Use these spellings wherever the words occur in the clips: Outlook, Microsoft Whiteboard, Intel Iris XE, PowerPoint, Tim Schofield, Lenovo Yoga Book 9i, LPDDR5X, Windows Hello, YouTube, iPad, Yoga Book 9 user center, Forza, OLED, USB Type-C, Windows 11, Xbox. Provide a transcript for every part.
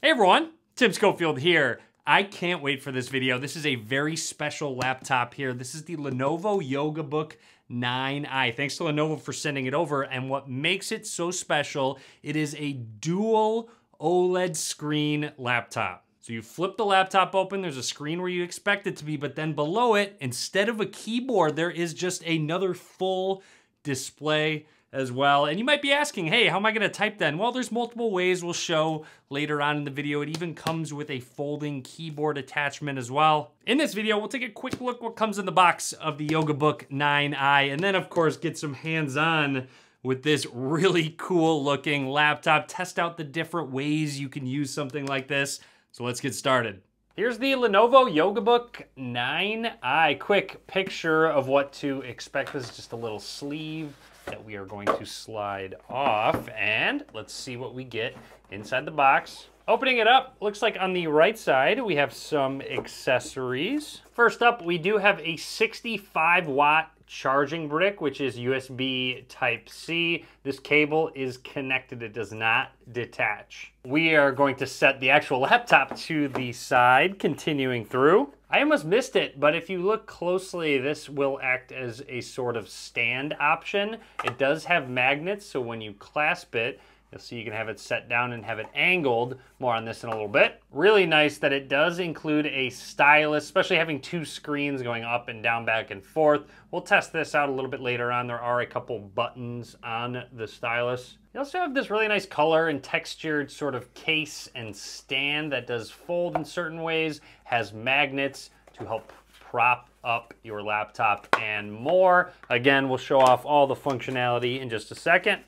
Hey everyone, Tim Schofield here. I can't wait for this video. This is a very special laptop here. This is the Lenovo Yoga Book 9i. Thanks to Lenovo for sending it over. And what makes it so special, it is a dual OLED screen laptop. So you flip the laptop open, there's a screen where you expect it to be, but then below it, instead of a keyboard, there is just another full display as well. And you might be asking, hey, how am I gonna type then? Well, there's multiple ways we'll show later on in the video. It even comes with a folding keyboard attachment as well. In this video, we'll take a quick look what comes in the box of the Yoga Book 9i, and then of course get some hands-on with this really cool looking laptop. Test out the different ways you can use something like this. So let's get started. Here's the Lenovo Yoga Book 9i. Quick picture of what to expect. This is just a little sleeve that we are going to slide off, and let's see what we get inside the box. Opening it up, looks like on the right side we have some accessories. First up, we do have a 65-watt charging brick, which is USB Type-C. This cable is connected, it does not detach. We are going to set the actual laptop to the side, continuing through. I almost missed it, but if you look closely, this will act as a sort of stand option. It does have magnets, so when you clasp it, you'll see you can have it set down and have it angled. More on this in a little bit. Really nice that it does include a stylus, especially having two screens going up and down, back and forth. We'll test this out a little bit later on. There are a couple buttons on the stylus. You also have this really nice color and textured sort of case and stand that does fold in certain ways, has magnets to help prop up your laptop and more. Again, we'll show off all the functionality in just a second.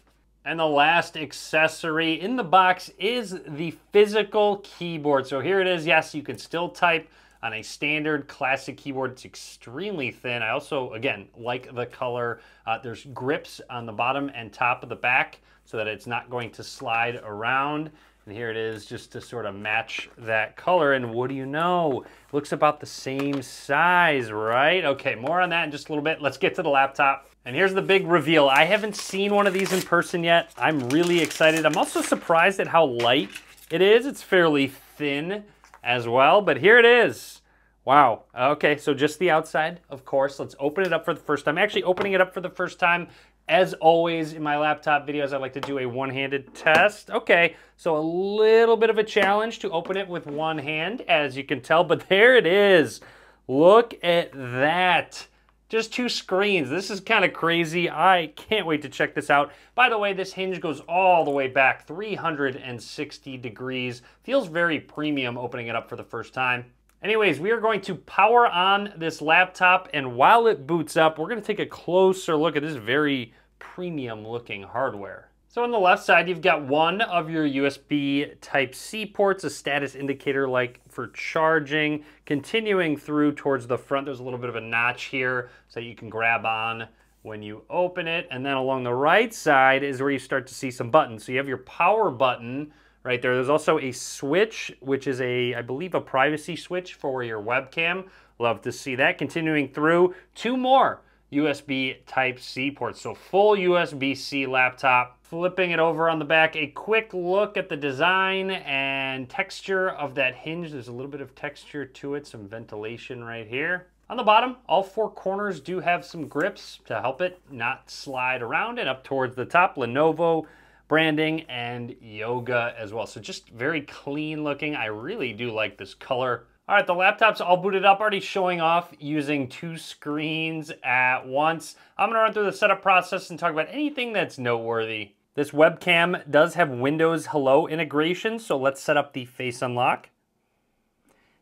And the last accessory in the box is the physical keyboard. So here it is. Yes, you can still type on a standard classic keyboard. It's extremely thin. I also, again, like the color. There's grips on the bottom and top of the back so that it's not going to slide around. And here it is just to sort of match that color. And what do you know? It looks about the same size, right? Okay, more on that in just a little bit. Let's get to the laptop. And here's the big reveal. I haven't seen one of these in person yet. I'm really excited. I'm also surprised at how light it is. It's fairly thin as well, but here it is. Wow. Okay, so just the outside, of course. Let's open it up for the first time. Actually, opening it up for the first time, as always in my laptop videos, I like to do a one-handed test. Okay, so a little bit of a challenge to open it with one hand, as you can tell, but there it is. Look at that. Just two screens. This is kind of crazy. I can't wait to check this out. By the way, this hinge goes all the way back 360 degrees. Feels very premium opening it up for the first time. Anyways, we are going to power on this laptop, and while it boots up, we're gonna take a closer look at this very premium looking hardware. So on the left side, you've got one of your USB Type-C ports, a status indicator like for charging. Continuing through towards the front, there's a little bit of a notch here so you can grab on when you open it. And then along the right side is where you start to see some buttons. So you have your power button right there. There's also a switch, which is a, I believe, a privacy switch for your webcam. Love to see that. Continuing through, two more USB Type-C ports. So full USB-C laptop. Flipping it over on the back, a quick look at the design and texture of that hinge. There's a little bit of texture to it, some ventilation right here. On the bottom, all four corners do have some grips to help it not slide around, and up towards the top, Lenovo branding and yoga as well. So just very clean looking. I really do like this color. All right, the laptop's all booted up, already showing off using two screens at once. I'm gonna run through the setup process and talk about anything that's noteworthy. This webcam does have Windows Hello integration, so let's set up the face unlock.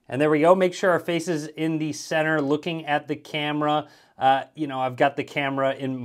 And there we go, make sure our face is in the center looking at the camera. You know, I've got the camera in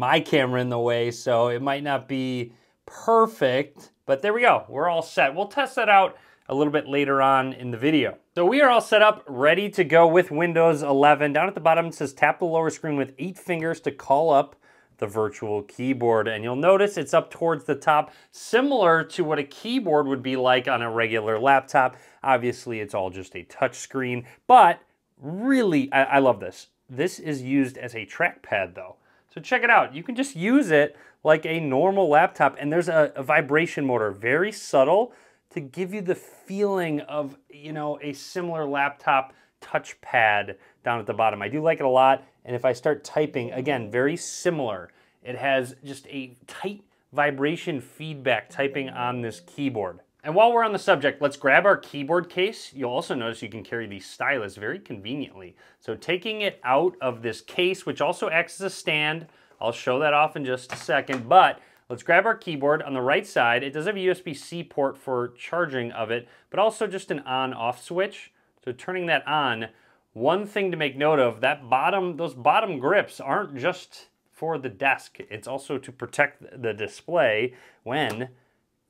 the way, so it might not be perfect, but there we go, we're all set. We'll test that out a little bit later on in the video. So we are all set up, ready to go with Windows 11. Down at the bottom it says tap the lower screen with 8 fingers to call up the virtual keyboard, and you'll notice it's up towards the top, similar to what a keyboard would be like on a regular laptop. Obviously it's all just a touch screen, but really I love this. This is used as a trackpad though, so check it out. You can just use it like a normal laptop, and there's a vibration motor, very subtle, to give you the feeling of, you know, a similar laptop touchpad down at the bottom. I do like it a lot, and if I start typing, again, very similar. It has just a tight vibration feedback typing on this keyboard. And while we're on the subject, let's grab our keyboard case. You'll also notice you can carry the stylus very conveniently. So taking it out of this case, which also acts as a stand, I'll show that off in just a second, but let's grab our keyboard. On the right side, it does have a USB-C port for charging of it, but also just an on-off switch. So turning that on, one thing to make note of, that bottom, those bottom grips aren't just for the desk. It's also to protect the display when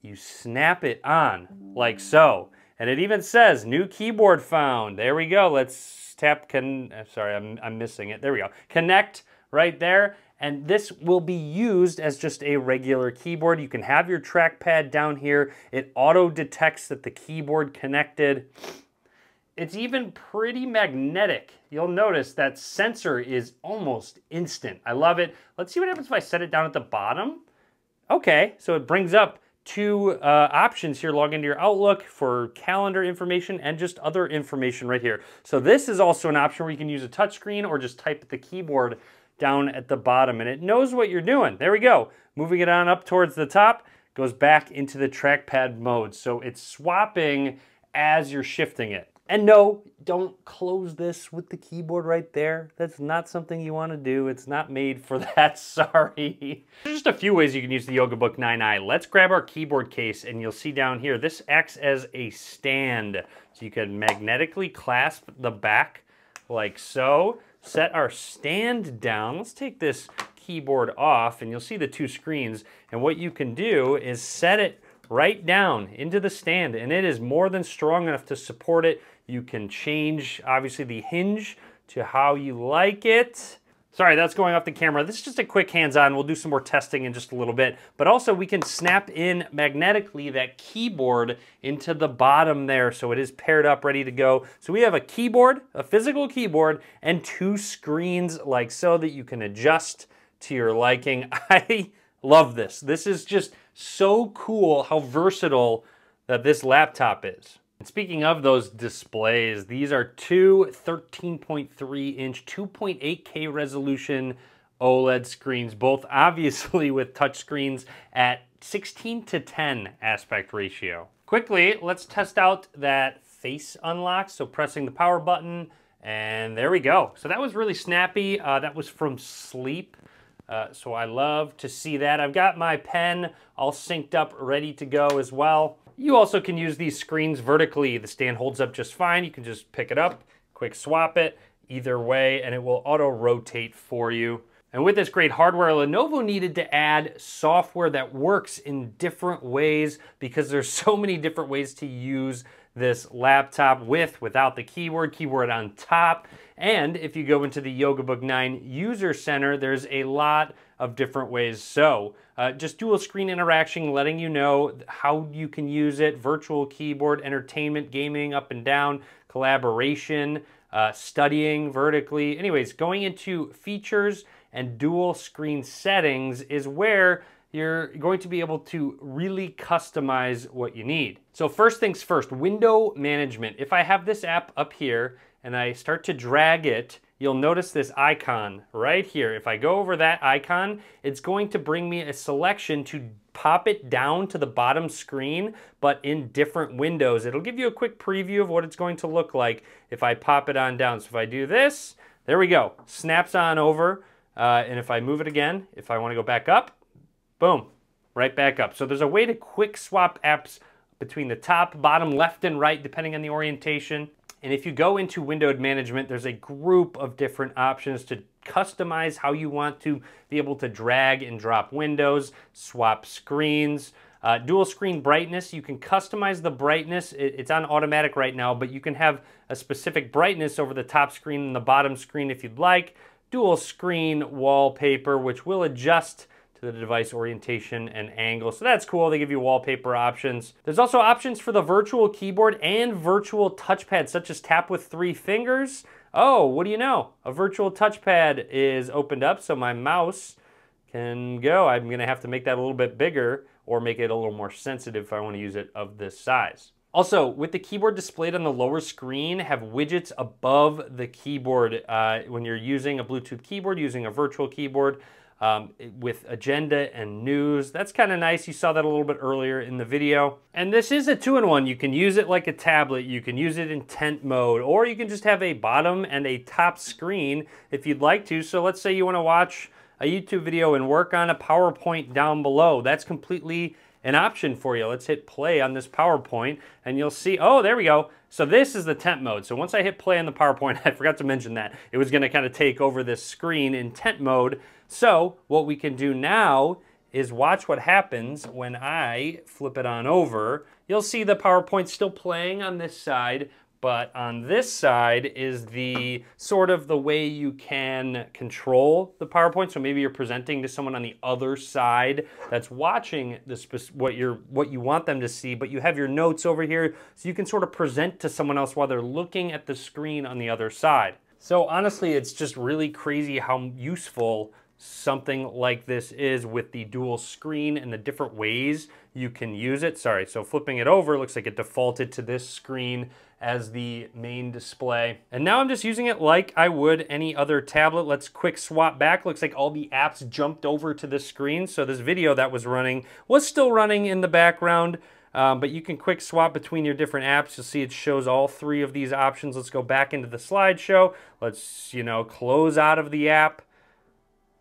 you snap it on, like so. And it even says, new keyboard found. There we go, let's tap, I'm missing it, there we go. Connect right there, and this will be used as just a regular keyboard. You can have your trackpad down here. It auto detects that the keyboard connected. It's even pretty magnetic. You'll notice that sensor is almost instant. I love it. Let's see what happens if I set it down at the bottom. Okay, so it brings up two options here. Log into your Outlook for calendar information and just other information right here. So this is also an option where you can use a touchscreen or just type at the keyboard down at the bottom, and it knows what you're doing. There we go. Moving it on up towards the top, goes back into the trackpad mode. So it's swapping as you're shifting it. And no, don't close this with the keyboard right there. That's not something you want to do. It's not made for that, sorry. There's just a few ways you can use the Yoga Book 9i. Let's grab our keyboard case, and you'll see down here, this acts as a stand. So you can magnetically clasp the back like so. Set our stand down. Let's take this keyboard off, and you'll see the two screens. And what you can do is set it right down into the stand, and it is more than strong enough to support it. You can change, obviously, the hinge to how you like it. Sorry, that's going off the camera. This is just a quick hands-on. We'll do some more testing in just a little bit. But also, we can snap in magnetically that keyboard into the bottom there, so it is paired up, ready to go. So we have a keyboard, a physical keyboard, and two screens like so that you can adjust to your liking. I love this. This is just so cool how versatile that this laptop is. And speaking of those displays, these are two 13.3-inch, 2.8K resolution OLED screens, both obviously with touchscreens at 16 to 10 aspect ratio. Quickly, let's test out that face unlock. So pressing the power button, and there we go. So that was really snappy. That was from sleep. So I love to see that. I've got my pen all synced up, ready to go as well. You also can use these screens vertically. The stand holds up just fine. You can just pick it up, quick swap it, either way, and it will auto-rotate for you. And with this great hardware, Lenovo needed to add software that works in different ways because there's so many different ways to use this laptop with, without the keyboard, keyboard on top. And if you go into the Yoga Book 9 user center, there's a lot of different ways. So just dual screen interaction, letting you know how you can use it, virtual keyboard, entertainment, gaming, up and down, collaboration, studying vertically. Anyways, going into features and dual screen settings is where you're going to be able to really customize what you need. So first things first, window management. If I have this app up here and I start to drag it, you'll notice this icon right here. If I go over that icon, it's going to bring me a selection to pop it down to the bottom screen, but in different windows. It'll give you a quick preview of what it's going to look like if I pop it on down. So if I do this, there we go, snaps on over. And if I move it again, if I want to go back up, boom, right back up. So there's a way to quick swap apps between the top, bottom, left, and right, depending on the orientation. And if you go into windowed management, there's a group of different options to customize how you want to be able to drag and drop windows, swap screens, dual screen brightness. You can customize the brightness. It's on automatic right now, but you can have a specific brightness over the top screen and the bottom screen if you'd like. Dual screen wallpaper, which will adjust to the device orientation and angle. So that's cool, they give you wallpaper options. There's also options for the virtual keyboard and virtual touchpad, such as tap with three fingers. Oh, what do you know? A virtual touchpad is opened up, so my mouse can go. I'm gonna have to make that a little bit bigger, or make it a little more sensitive if I want to use it of this size. Also, with the keyboard displayed on the lower screen, have widgets above the keyboard when you're using a Bluetooth keyboard, using a virtual keyboard with agenda and news. That's kind of nice. You saw that a little bit earlier in the video. And this is a two-in-one. You can use it like a tablet. You can use it in tent mode, or you can just have a bottom and a top screen if you'd like to. So let's say you want to watch a YouTube video and work on a PowerPoint down below. That's completely an option for you. Let's hit play on this PowerPoint and you'll see, oh, there we go. So this is the tent mode. So once I hit play on the PowerPoint, I forgot to mention that it was gonna kind of take over this screen in tent mode. So what we can do now is watch what happens when I flip it on over. You'll see the PowerPoint still playing on this side, but on this side is the sort of the way you can control the PowerPoint. So maybe you're presenting to someone on the other side that's watching this, what you want them to see, but you have your notes over here, so you can sort of present to someone else while they're looking at the screen on the other side. So honestly, it's just really crazy how useful something like this is with the dual screen and the different ways you can use it. Sorry, so flipping it over, looks like it defaulted to this screen as the main display. And now I'm just using it like I would any other tablet. Let's quick swap back. Looks like all the apps jumped over to this screen. So this video that was running was still running in the background, but you can quick swap between your different apps. You'll see it shows all three of these options. Let's go back into the slideshow. Let's, close out of the app.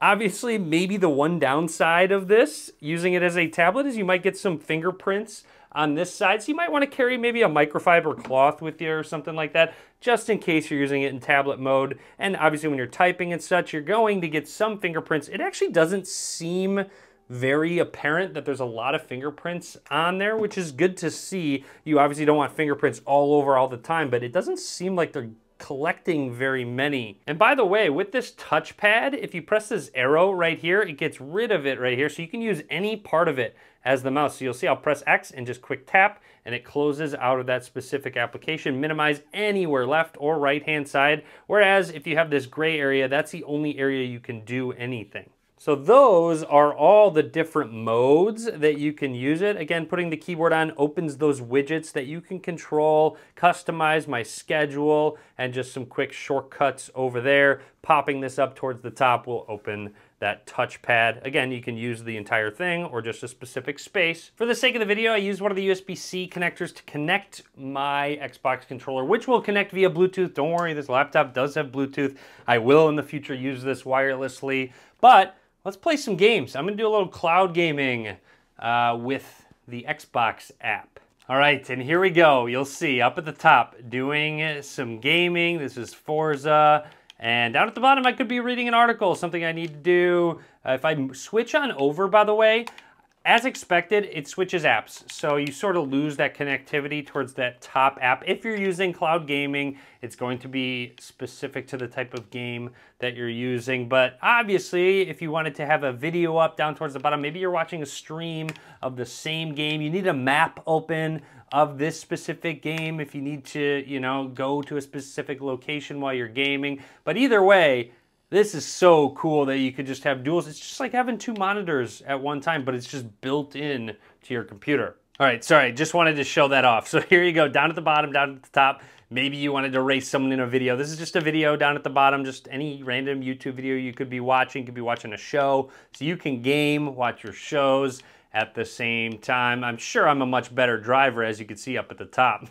Obviously, maybe the one downside of this, using it as a tablet, is you might get some fingerprints on this side. So you might want to carry maybe a microfiber cloth with you or something like that, just in case you're using it in tablet mode. And obviously when you're typing and such, you're going to get some fingerprints. It actually doesn't seem very apparent that there's a lot of fingerprints on there, which is good to see. You obviously don't want fingerprints all over all the time, but it doesn't seem like they're collecting very many. And by the way, with this touchpad, if you press this arrow right here, it gets rid of it right here. So you can use any part of it as the mouse. So you'll see I'll press X and just quick tap and it closes out of that specific application. Minimize anywhere left or right hand side. Whereas if you have this gray area, that's the only area you can do anything. So those are all the different modes that you can use it. Again, putting the keyboard on opens those widgets that you can control, customize my schedule, and just some quick shortcuts over there. Popping this up towards the top will open that touchpad. Again, you can use the entire thing or just a specific space. For the sake of the video, I used one of the USB-C connectors to connect my Xbox controller, which will connect via Bluetooth. Don't worry, this laptop does have Bluetooth. I will in the future use this wirelessly, but let's play some games. I'm gonna do a little cloud gaming with the Xbox app. All right, and here we go. You'll see up at the top, doing some gaming. This is Forza. And down at the bottom, I could be reading an article, something I need to do. If I switch on over, by the way, as expected, it switches apps. So you sort of lose that connectivity towards that top app. If you're using cloud gaming, it's going to be specific to the type of game that you're using. But obviously, if you wanted to have a video up down towards the bottom, maybe you're watching a stream of the same game. You need a map open of this specific game if you need to, go to a specific location while you're gaming. But either way, this is so cool that you could just have duals. It's just like having two monitors at one time, but it's just built in to your computer. All right, sorry, just wanted to show that off. So here you go, down at the bottom, down at the top. Maybe you wanted to race someone in a video. This is just a video down at the bottom, just any random YouTube video you could be watching. You could be watching a show. So you can game, watch your shows at the same time. I'm sure I'm a much better driver, as you can see up at the top.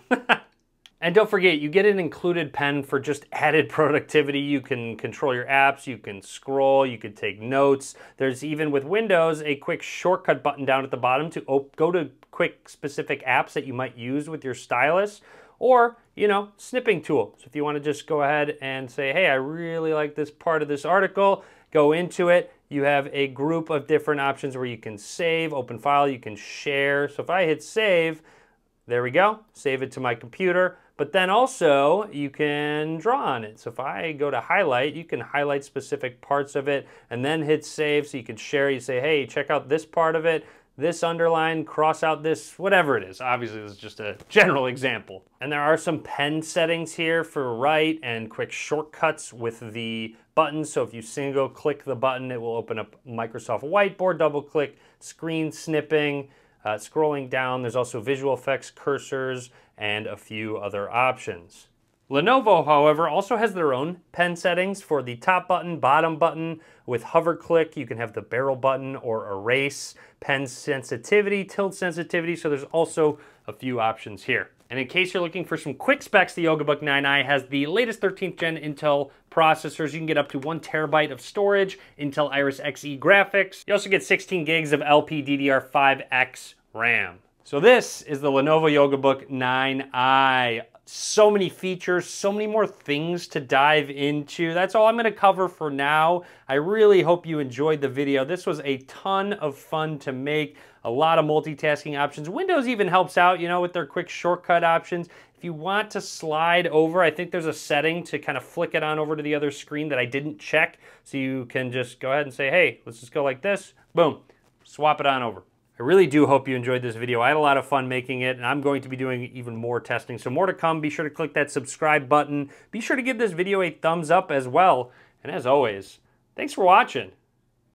And don't forget, you get an included pen for just added productivity. You can control your apps, you can scroll, you can take notes. There's even with Windows, a quick shortcut button down at the bottom to go to quick specific apps that you might use with your stylus or, snipping tool. So if you wanna just go ahead and say, hey, I really like this part of this article, go into it. You have a group of different options where you can save, open file, you can share. So if I hit save, there we go, save it to my computer. But then also you can draw on it. So if I go to highlight, you can highlight specific parts of it and then hit save so you can share. You say, hey, check out this part of it, this underline, cross out this, whatever it is. Obviously this is just a general example. And there are some pen settings here for write and quick shortcuts with the buttons. So if you single click the button, it will open up Microsoft Whiteboard, double click, screen snipping, Scrolling down, there's also visual effects, cursors, and a few other options. Lenovo, however, also has their own pen settings for the top button, bottom button. With hover click, you can have the barrel button or erase, pen sensitivity, tilt sensitivity, so there's also a few options here. And in case you're looking for some quick specs, the Yoga Book 9i has the latest 13th gen Intel processors. You can get up to 1 terabyte of storage, Intel Iris XE graphics. You also get 16 gigs of LPDDR5X RAM. So this is the Lenovo Yoga Book 9i. So many features, so many more things to dive into. That's all I'm going to cover for now. I really hope you enjoyed the video. This was a ton of fun to make, a lot of multitasking options. Windows even helps out, you know, with their quick shortcut options. If you want to slide over, I think there's a setting to kind of flick it on over to the other screen that I didn't check. So you can just go ahead and say, hey, let's just go like this. Boom, swap it on over. I really do hope you enjoyed this video. I had a lot of fun making it, and I'm going to be doing even more testing. So more to come. Be sure to click that subscribe button. Be sure to give this video a thumbs up as well. And as always, thanks for watching.